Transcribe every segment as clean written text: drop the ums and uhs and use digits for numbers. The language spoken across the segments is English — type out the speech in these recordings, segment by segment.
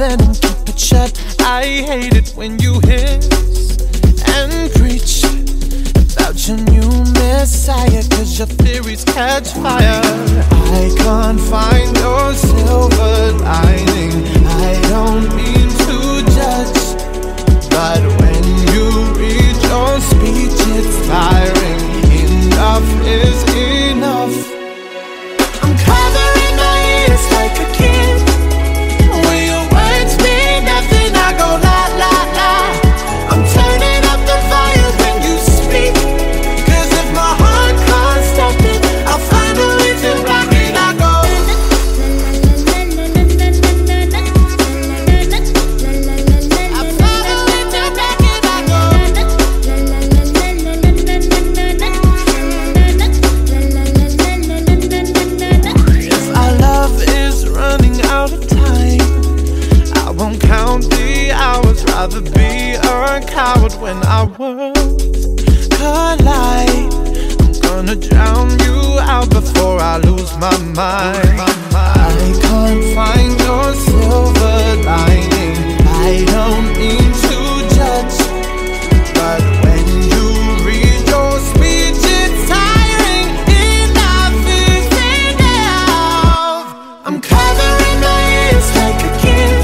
venom, keep it shut. I hate it when you hiss and preach about your new messiah, cause your theories catch fire. I can't find your silver lining. I don't mean to judge, but when you read your speech it's tiring. Enough is enough. I'm covering my ears like a kid. When your words mean nothing, I go la la la. I'm turning up the fire when you speak, cause if my heart can't stop it, I'll find a way to rock it. I go rather be a coward when our worlds collide. I'm gonna drown you out before I lose my mind. I can't find your silver lining. I don't mean to judge, but when you read your speech it's tiring. Enough is enough. I'm covering my ears like a kid.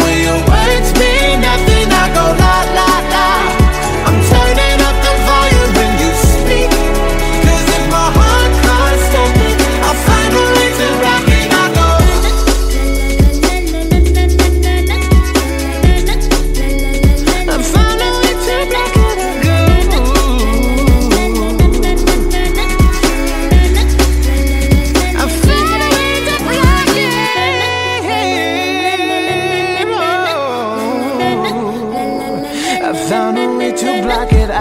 When your words mean nothing, I go la la la. I'm turning up the volume when you speak, cause if my heart can't stop it, I'll find a way to rock it. I go I find a way to rock it. I go I find a way to rock it. I found a way to block it, I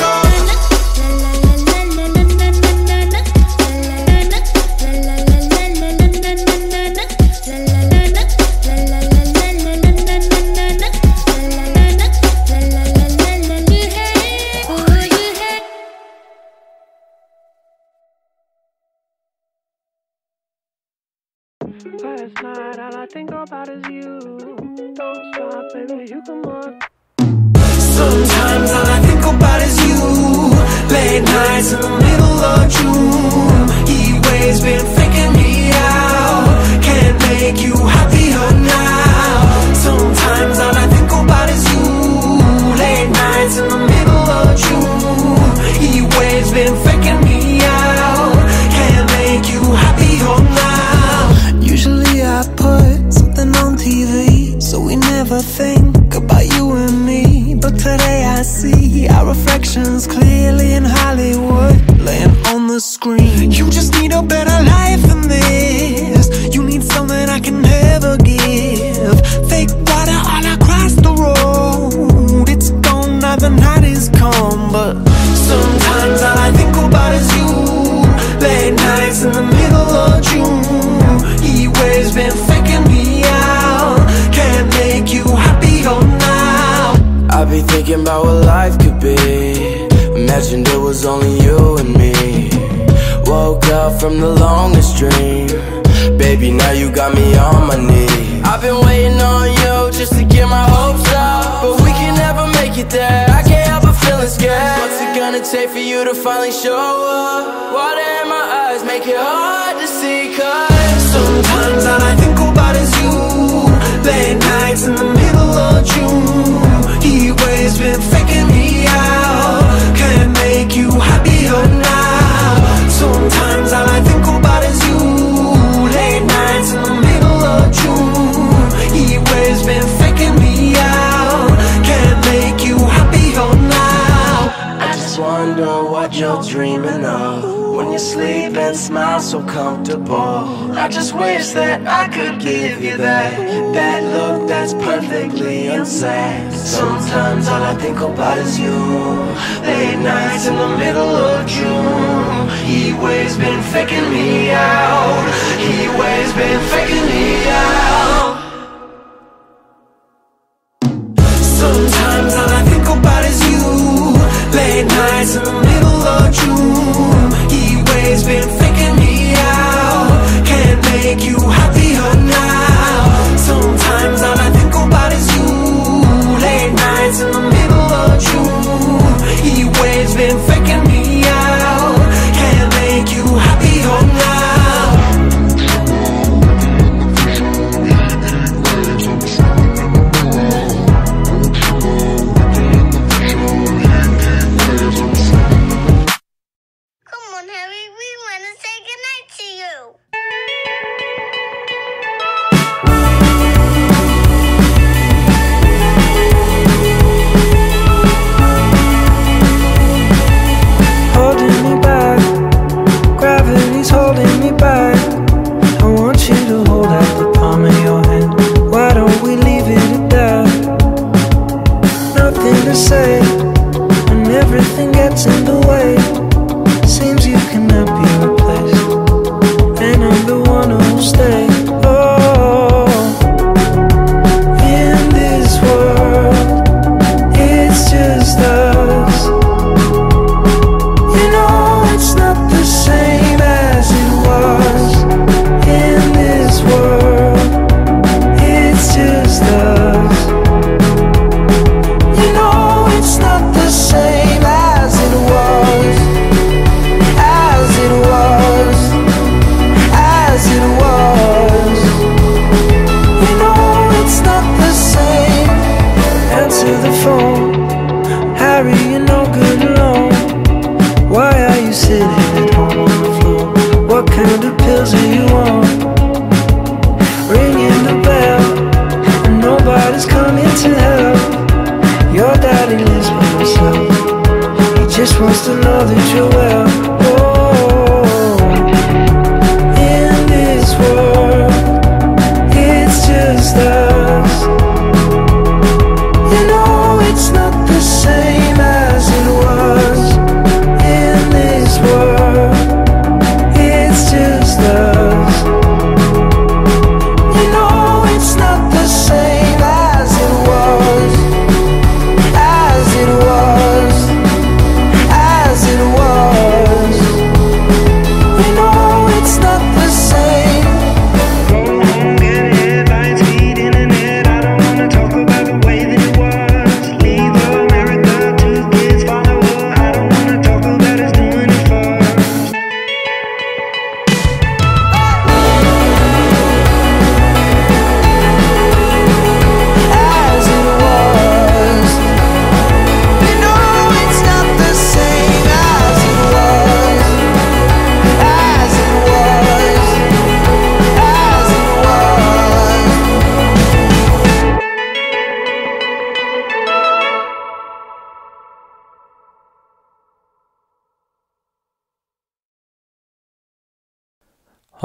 go. Last night, all I think about is you. Don't stop, baby, you come on. Sometimes all I think about is you. Late nights in the middle of June. He waves been faking me out. Can't make you happier now. Sometimes all I think about is you. Late nights in the middle of June. He waves been faking me out. Can't make you happier now. Usually I put something on TV, so we never think about you and me. But today I see our reflections clearly in Hollywood, laying on the screen. You just need a better life than this. You need something I can never give. Fake water all across the road. It's gone now, the night is come. But sometimes all I think about is you. Late nights in the middle of June. He's been faking me out. Can't make you happier now. I've been thinking about what life could be. Imagined it was only you and me. Woke up from the longest dream. Baby, now you got me on my knees. I've been waiting on you just to get my hopes up, but we can never make it there. I can't help but feeling scared. What's it gonna take for you to finally show up? Water in my eyes make it hard to see, cause sometimes all I think about is you. Late nights in the middle of June. He waves been faking me out. Can't make you happier now. Sometimes all I think about is you. Late nights in the middle of June. He waves been faking me out. Can't make you happier now. I just wonder what sleep and smile so comfortable. I just wish that I could give you that look that's perfectly insane. Sometimes all I think about is you. Late nights in the middle of June. He waves been faking me out. He waves been faking me out. Sometimes all I think about is you. Late nights in the middle of June. He waves been faking me out. Can't make you happier now. Sometimes all I think about is you. Late nights in the middle of June. He waves been faking me out. Can't make you happier now.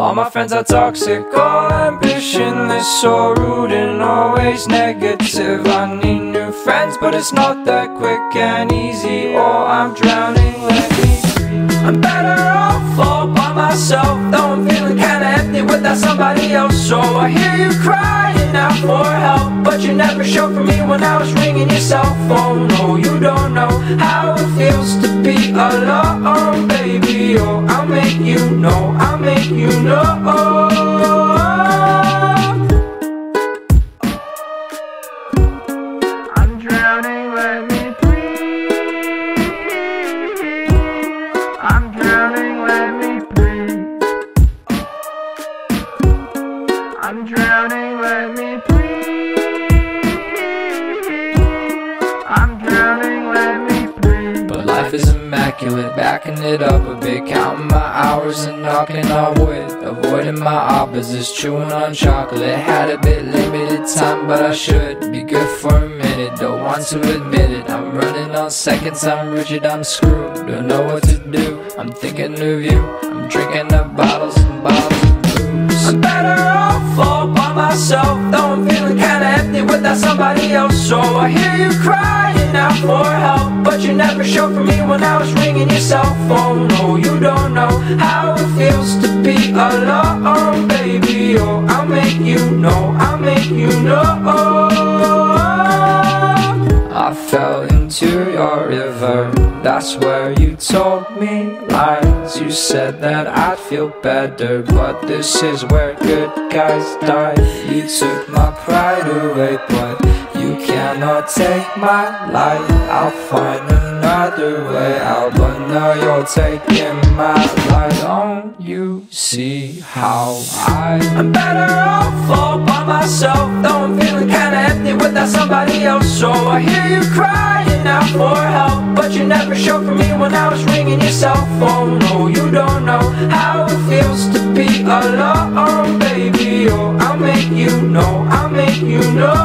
All my friends are toxic, all ambitionless, so rude and always negative. I need new friends, but it's not that quick and easy, or I'm drowning lately. I'm better off all by myself, though I'm feeling kinda empty without somebody else. So I hear you crying out for help, but you never showed for me when I was ringing your cell phone. No, you don't know how it feels to be alone, baby. Oh, I'll make you know, I'll make you know. Backing it up a bit, counting my hours and knocking on wood, avoiding my opposites, chewing on chocolate. Had a bit limited time, but I should be good for a minute. Don't want to admit it, I'm running on seconds, I'm rigid, I'm screwed. Don't know what to do, I'm thinking of you, I'm drinking up bottles and bottles of booze. I'm better off all by myself, though I'm feeling kinda empty without somebody else. So I hear you crying out for help, but you never showed for me when I was ringing your cell phone. Oh, you don't know how it feels to be alone, baby. Oh, I'll make you know, I'll make you know. I fell into your river, that's where you told me lies. You said that I'd feel better, but this is where good guys die. You took my pride away, but you cannot take my life. I'll find another way out, but now you're taking my life. Don't you see how I'm better off all by myself, though I'm feeling kinda empty without somebody else. So I hear you crying out for help, but you never showed for me when I was ringing your cell phone. Oh, you don't know how it feels to be alone, baby. Oh, I'll make you know, I'll make you know.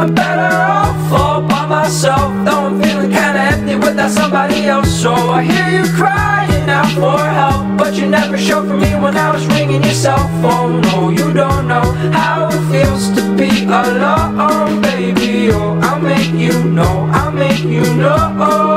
I'm better off all by myself, though I'm feeling kinda empty without somebody else. So I hear you crying out for help, but you never showed for me when I was ringing your cell phone. Oh, you don't know how it feels to be alone, baby. Oh, I'll make you know, I'll make you know.